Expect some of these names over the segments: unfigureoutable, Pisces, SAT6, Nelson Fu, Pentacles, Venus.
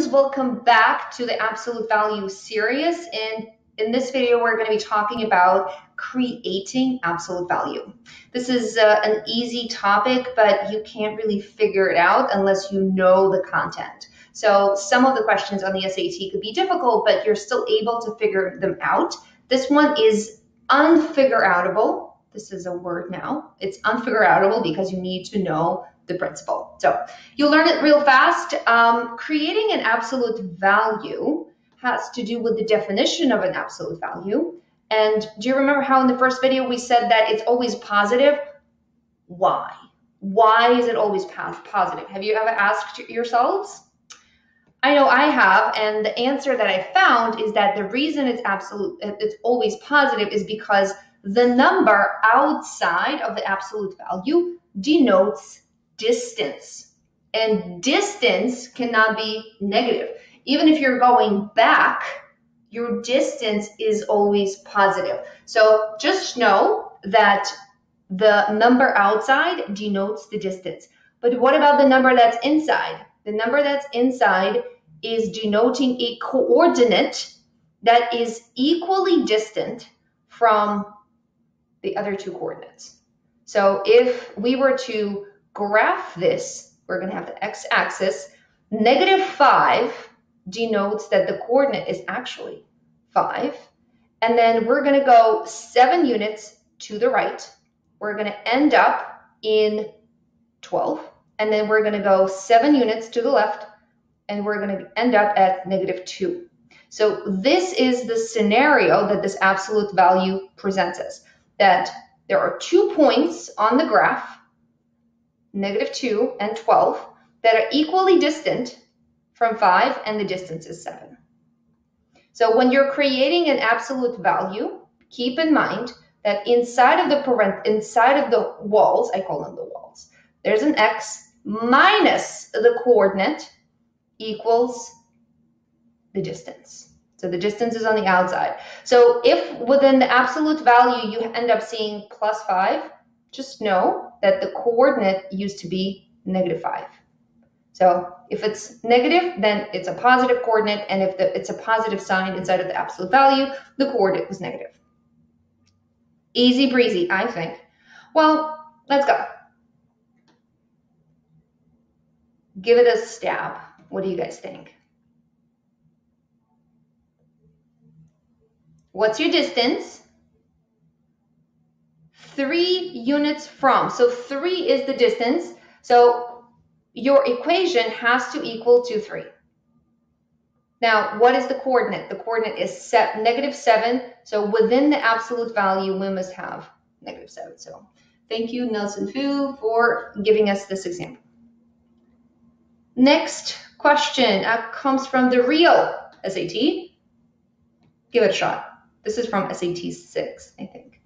students, welcome back to the Absolute Value series. And in this video, we're going to be talking about creating absolute value. This is an easy topic, but you can't really figure it out unless you know the content. So some of the questions on the SAT could be difficult, but you're still able to figure them out. This one is unfigureoutable. This is a word now. It's unfigureoutable because you need to know the principle. So you'll learn it real fast. Creating an absolute value has to do with the definition of an absolute value. And do you remember how in the first video we said that it's always positive? Why? Why is it always positive? Have you ever asked yourselves? I know I have, and the answer that I found is that the reason it's always positive is because the number outside of the absolute value denotes distance, and distance cannot be negative. Even if you're going back, your distance is always positive. So just know that the number outside denotes the distance. But what about the number that's inside? The number that's inside is denoting a coordinate that is equally distant from the other two coordinates. So if we were to graph this, we're going to have the x-axis. -5 denotes that the coordinate is actually 5. And then we're going to go 7 units to the right. We're going to end up in 12. And then we're going to go 7 units to the left, and we're going to end up at -2. So this is the scenario that this absolute value presents us, that there are 2 points on the graph, -2 and 12, that are equally distant from 5, and the distance is 7. So when you're creating an absolute value, keep in mind that inside of the walls, I call them the walls, there's an x minus the coordinate equals the distance. So the distance is on the outside. So if within the absolute value you end up seeing +5, just know that the coordinate used to be -5. So if it's negative, then it's a positive coordinate, and if it's a positive sign inside of the absolute value, the coordinate was negative. Easy breezy, I think. Well, let's go. Give it a stab. What do you guys think? What's your distance? 3 units from. So 3 is the distance. So your equation has to equal 2, 3. Now, what is the coordinate? The coordinate is -7. So within the absolute value, we must have -7. So thank you, Nelson Fu, for giving us this example. Next question comes from the real SAT. Give it a shot. This is from SAT6, I think.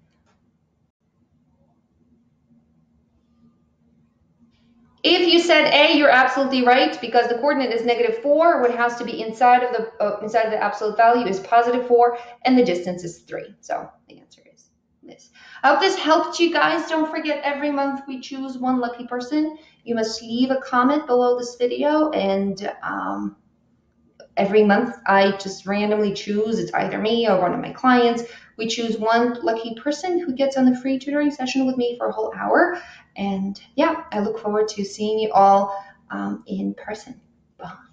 If you said A, you're absolutely right because the coordinate is -4. What has to be inside of the absolute value is +4, and the distance is 3. So the answer is this. I hope this helped you guys. Don't forget, every month we choose one lucky person. You must leave a comment below this video, and every month I just randomly choose. It's either me or one of my clients. We choose one lucky person who gets on the free tutoring session with me for a whole hour. And yeah, I look forward to seeing you all in person. Bye.